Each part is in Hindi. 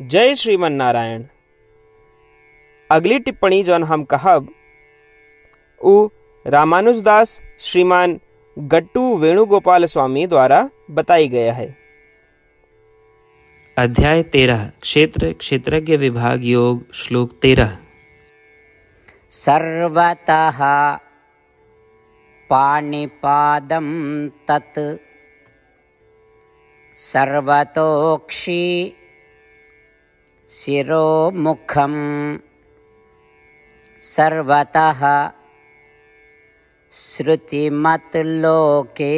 जय श्रीमन्नारायण। अगली टिप्पणी जौन हम कहब उ रामानुजदास श्रीमान गट्टू वेणुगोपाल स्वामी द्वारा बताई गया है। अध्याय 13 क्षेत्र क्षेत्रज्ञ विभाग योग श्लोक 13। सर्वतः पाणिपादं तत् सर्वतोक्षी शिरोमुखं सर्वतः श्रुतिमत् लोके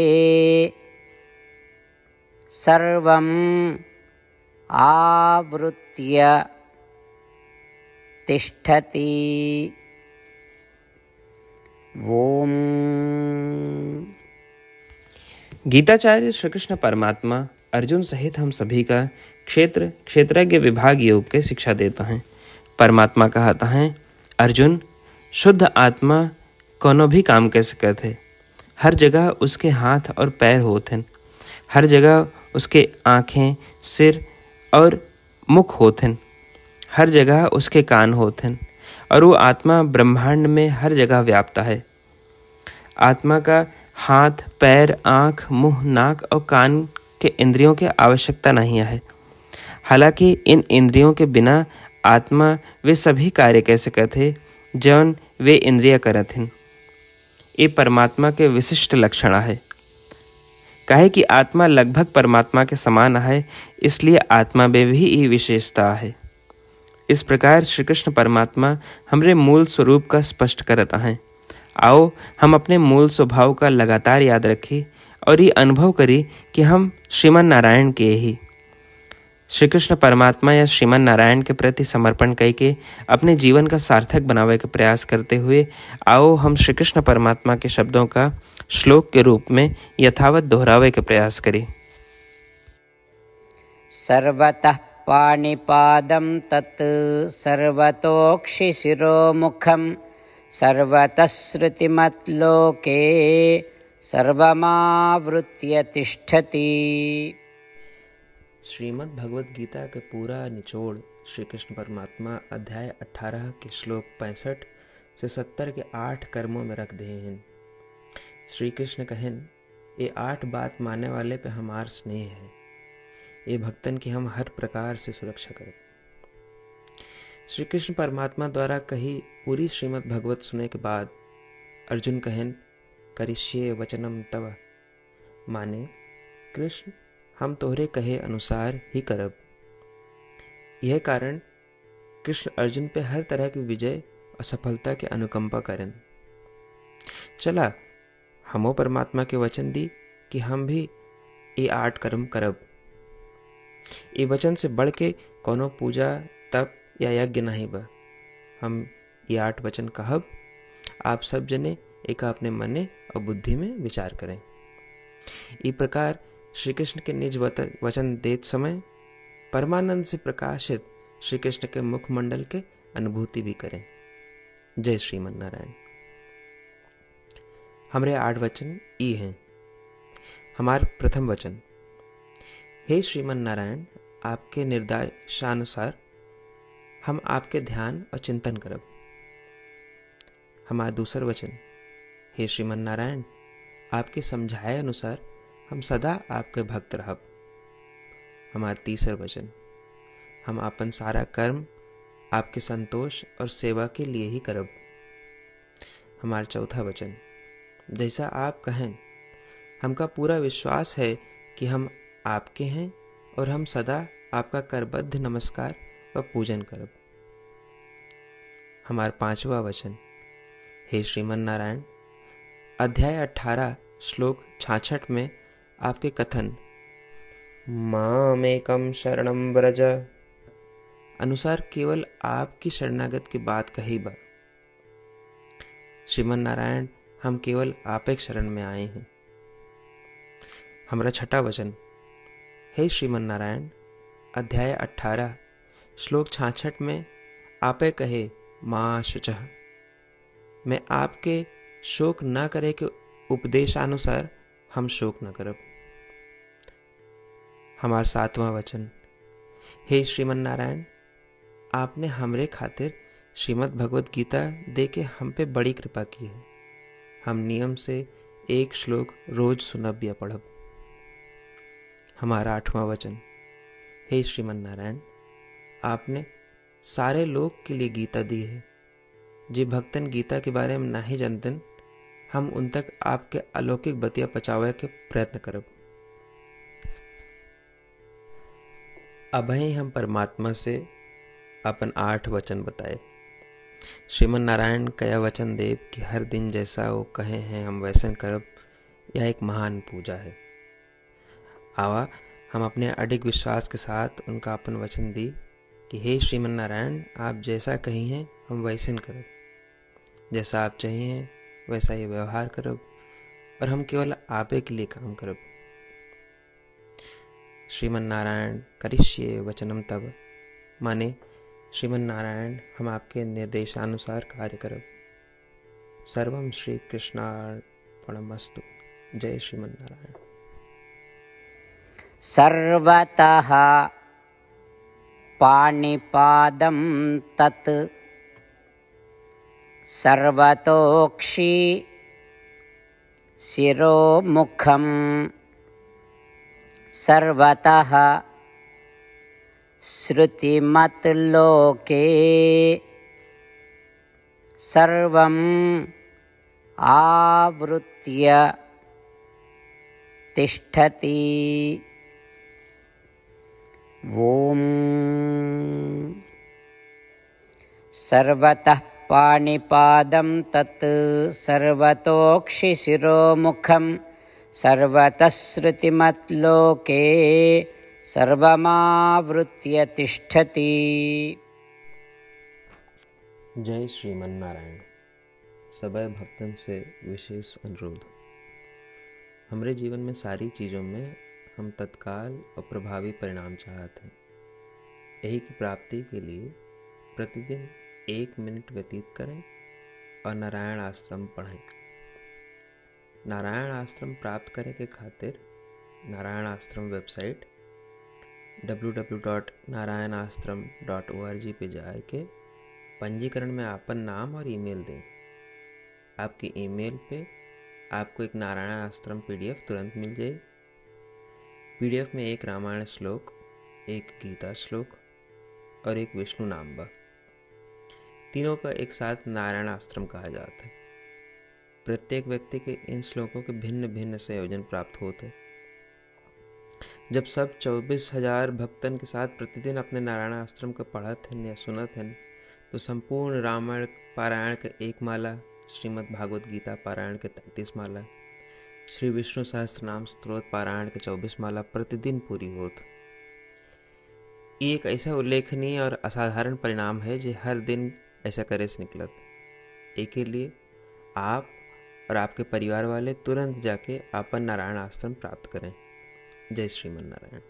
सर्वं आवृत्य तिष्ठति। ओम। गीताचार्य श्रीकृष्ण परमात्मा अर्जुन सहित हम सभी का क्षेत्र क्षेत्रज्ञ विभाग योग के शिक्षा देता है। परमात्मा कहता है, अर्जुन शुद्ध आत्मा कोनो भी काम कर सकते हैं। हर जगह उसके हाथ और पैर होते हैं, हर जगह उसके आँखें, सिर और मुख होते हैं, हर जगह उसके कान होते हैं और वो आत्मा ब्रह्मांड में हर जगह व्याप्ता है। आत्मा का हाथ, पैर, आँख, मुँह, नाक और कान के इंद्रियों की आवश्यकता नहीं है। हालांकि इन इंद्रियों के बिना आत्मा वे सभी कार्य कर सकते जौन वे इंद्रिय करत हैं। ये परमात्मा के विशिष्ट लक्षण है। काहे कि आत्मा लगभग परमात्मा के समान है, इसलिए आत्मा में भी ये विशेषता है। इस प्रकार श्री कृष्ण परमात्मा हमरे मूल स्वरूप का स्पष्ट करता है। आओ हम अपने मूल स्वभाव का लगातार याद रखें और ये अनुभव करें कि हम श्रीमन नारायण के ही श्री कृष्ण परमात्मा या श्रीमन नारायण के प्रति समर्पण करके अपने जीवन का सार्थक बनावे का प्रयास करते हुए आओ हम श्री कृष्ण परमात्मा के शब्दों का श्लोक के रूप में यथावत दोहरावे का प्रयास करें। सर्वतः पाणिपादं तत् सर्वतोक्षि शिरोमुखं सर्वतः श्रुतिमत् लोके सर्वमावृत्य तिष्ठति। श्रीमद् भागवत गीता के पूरा निचोड़ श्री कृष्ण परमात्मा अध्याय 18 के श्लोक 65 से 70 के 8 कर्मों में रख दिए हैं। श्री कृष्ण कहें, ये 8 बात मानने वाले पे हमार स्नेह है। ये भक्तन की हम हर प्रकार से सुरक्षा करें। श्री कृष्ण परमात्मा द्वारा कही पूरी श्रीमद् भगवत सुने के बाद अर्जुन कहें, करिष्ये वचनम तव, माने कृष्ण हम तोहरे कहे अनुसार ही करब। यह कारण कृष्ण अर्जुन पे हर तरह की विजय और सफलता के अनुकंपा करें। चला हमो परमात्मा के वचन दी कि हम भी ये 8 कर्म करब। ये वचन से बढ़ के कोनो पूजा, तप या यज्ञ नहीं बा। हम ये 8 वचन कहब। आप सब जने एक अपने मने और बुद्धि में विचार करें। इस प्रकार श्री कृष्ण के निज वचन देते समय परमानंद से प्रकाशित श्री कृष्ण के मुखमंडल के अनुभूति भी करें। जय श्रीमन्नारायण। हमारे 8 वचन ई हैं। हमार प्रथम वचन, हे श्रीमन्नारायण, आपके निर्देशानुसार हम आपके ध्यान और चिंतन करब। हमारा दूसरा वचन, हे श्रीमन्नारायण, आपके समझाए अनुसार हम सदा आपके भक्त रहब। हमारा तीसरा वचन, हम अपन सारा कर्म आपके संतोष और सेवा के लिए ही करब। हमारा चौथा वचन, जैसा आप कहें हमका पूरा विश्वास है कि हम आपके हैं और हम सदा आपका करबद्ध नमस्कार व पूजन करब। हमारा पांचवा वचन, हे श्रीमन्नारायण, अध्याय 18 श्लोक 66 में आपके कथन मामेकं शरणं व्रज अनुसार केवल आपकी शरणागत की बात कही बा। श्रीमन्नारायण हम केवल आप एक शरण में आए हैं। हमारा छठा वचन, हे श्रीमन्नारायण, अध्याय 18 श्लोक 66 में आपे कहे मां शुचः, मैं आपके शोक न करे के उपदेशानुसार हम शोक न करब। हमारा सातवां वचन, हे श्रीमन्नारायण, आपने हमरे खातिर श्रीमद् भागवत गीता दे के हम पे बड़ी कृपा की है। हम नियम से एक श्लोक रोज सुनब या पढ़ब। हमारा 8वां वचन। हे श्रीमन्नारायण, आपने सारे लोग के लिए गीता दी है। जे भक्तन गीता के बारे में नहीं जानतन, हम उन तक आपके अलौकिक बतिया पचावे के प्रयत्न करब। अब हम परमात्मा से अपन 8 वचन बताए। श्रीमन नारायण कया वचन देव कि हर दिन जैसा वो कहे हैं हम वैसन करब, यह एक महान पूजा है। आवा हम अपने अडिग विश्वास के साथ उनका अपन वचन दी कि हे श्रीमन नारायण, आप जैसा कही हैं हम वैसन करब, जैसा आप चाहिए वैसा ये व्यवहार करब, और हम केवल आपे के लिए काम करब। श्रीमन नारायण करिष्ये वचनम तब, माने श्रीमन नारायण हम आपके निर्देशानुसार कार्य करब। सर्वम श्री कृष्णार्पणमस्तु। जय श्रीमन नारायण। सर्वतः पाणिपादं तत् सर्वतोक्षी शिरोमुखं सर्वतः श्रुतिमत् लोके सर्वम् आवृत्य तिष्ठति। ओम सर्वतः पाणिपादं तत् सर्वतोक्षि शिरोमुखं सर्वतः श्रुतिमत् लोके सर्वमावृत्य तिष्ठति। जय श्रीमन्नारायण। सबै भक्तन से विशेष अनुरोध, हमरे जीवन में सारी चीज़ों में हम तत्काल और प्रभावी परिणाम चाहते हैं। यही की प्राप्ति के लिए प्रतिदिन 1 मिनट व्यतीत करें और नारायणास्त्रम पढ़ें। नारायणास्त्रम प्राप्त करने के खातिर नारायणास्त्रम वेबसाइट www.narayanastram.org पे जाके पंजीकरण में आपन नाम और ईमेल दें। आपके ईमेल पे आपको एक नारायणास्त्रम PDF तुरंत मिल जाएगी। PDF में 1 रामायण श्लोक, 1 गीता श्लोक और 1 विष्णु नामबा, तीनों का एक साथ नारायणास्त्रम कहा जाता है। प्रत्येक व्यक्ति के इन श्लोकों के भिन्न भिन्न संयोजन प्राप्त होते। जब सब 24,000 भक्तन के साथ प्रतिदिन अपने नारायणास्त्रम का पढ़त हैं या सुनत हैं, तो संपूर्ण रामायण पारायण के 1 माला, श्रीमद् भागवत गीता पारायण के 33 माला, श्री विष्णु सहस्त्र नाम स्त्रोत पारायण के 24 माला प्रतिदिन पूरी होत। ये एक ऐसा उल्लेखनीय और असाधारण परिणाम है जो हर दिन ऐसा करे से निकलत। एक के लिए आप और आपके परिवार वाले तुरंत जाके आपन नारायण आश्रम प्राप्त करें। जय श्रीमन्नारायण।